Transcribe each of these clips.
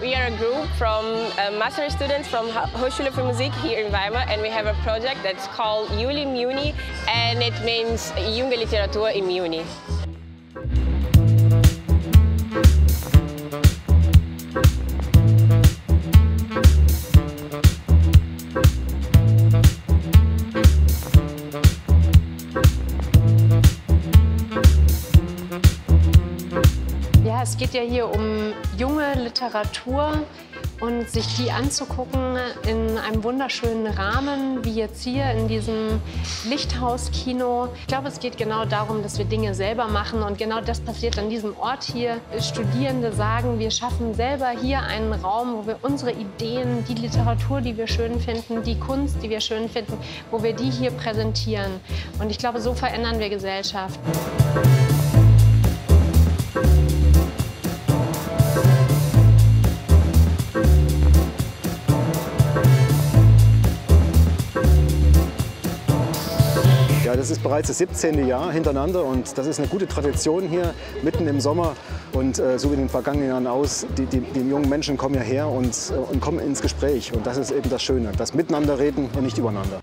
We are a group from master students from Hochschule für Musik here in Weimar, and we have a project that's called juLi im Juni, and it means junge Literatur im Juni. Es geht ja hier um junge Literatur und sich die anzugucken in einem wunderschönen Rahmen, wie jetzt hier in diesem Lichthaus-Kino. Ich glaube, es geht genau darum, dass wir Dinge selber machen, und genau das passiert an diesem Ort hier. Studierende sagen, wir schaffen selber hier einen Raum, wo wir unsere Ideen, die Literatur, die wir schön finden, die Kunst, die wir schön finden, wo wir die hier präsentieren. Und ich glaube, so verändern wir Gesellschaft. Das ist bereits das 17. Jahr hintereinander, und das ist eine gute Tradition hier mitten im Sommer. Und so wie in den vergangenen Jahren aus, die jungen Menschen kommen ja her und kommen ins Gespräch. Und das ist eben das Schöne, das Miteinander reden und nicht übereinander.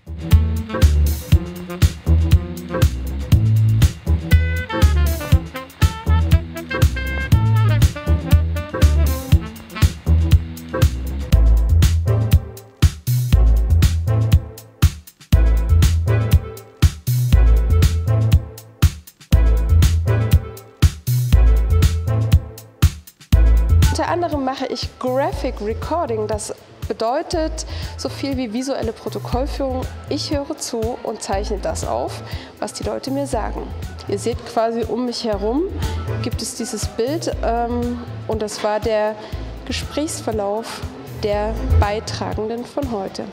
Unter anderem mache ich Graphic Recording, das bedeutet so viel wie visuelle Protokollführung. Ich höre zu und zeichne das auf, was die Leute mir sagen. Ihr seht quasi um mich herum, gibt es dieses Bild, und das war der Gesprächsverlauf der Beitragenden von heute.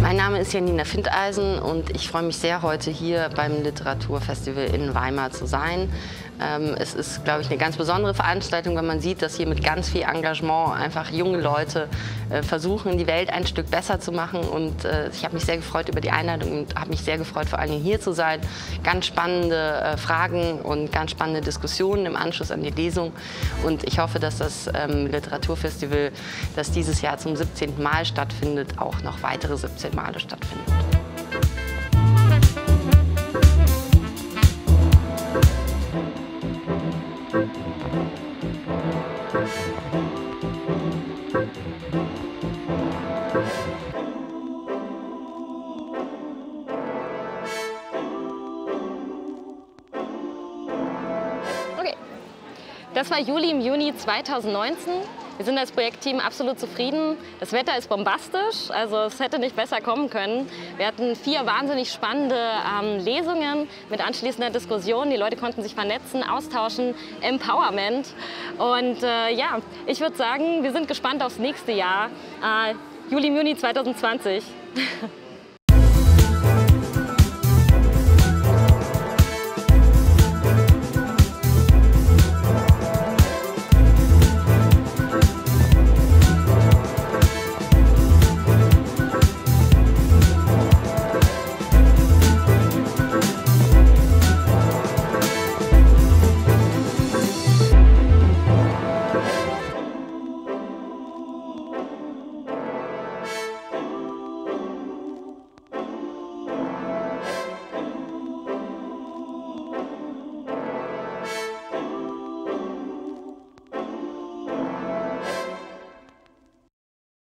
Mein Name ist Janina Findeisen, und ich freue mich sehr, heute hier beim Literaturfestival in Weimar zu sein. Es ist, glaube ich, eine ganz besondere Veranstaltung, wenn man sieht, dass hier mit ganz viel Engagement einfach junge Leute versuchen, die Welt ein Stück besser zu machen. Und ich habe mich sehr gefreut über die Einladung und habe mich sehr gefreut, vor allem hier zu sein. Ganz spannende Fragen und ganz spannende Diskussionen im Anschluss an die Lesung. Und ich hoffe, dass das Literaturfestival, das dieses Jahr zum 17. Mal stattfindet, auch noch weitere 17 Male stattfindet. Okay, das war juLi im Juni 2019. Wir sind als Projektteam absolut zufrieden. Das Wetter ist bombastisch, also es hätte nicht besser kommen können. Wir hatten 4 wahnsinnig spannende Lesungen mit anschließender Diskussion. Die Leute konnten sich vernetzen, austauschen, Empowerment. Und ja, ich würde sagen, wir sind gespannt aufs nächste Jahr. juLi im Juni 2020.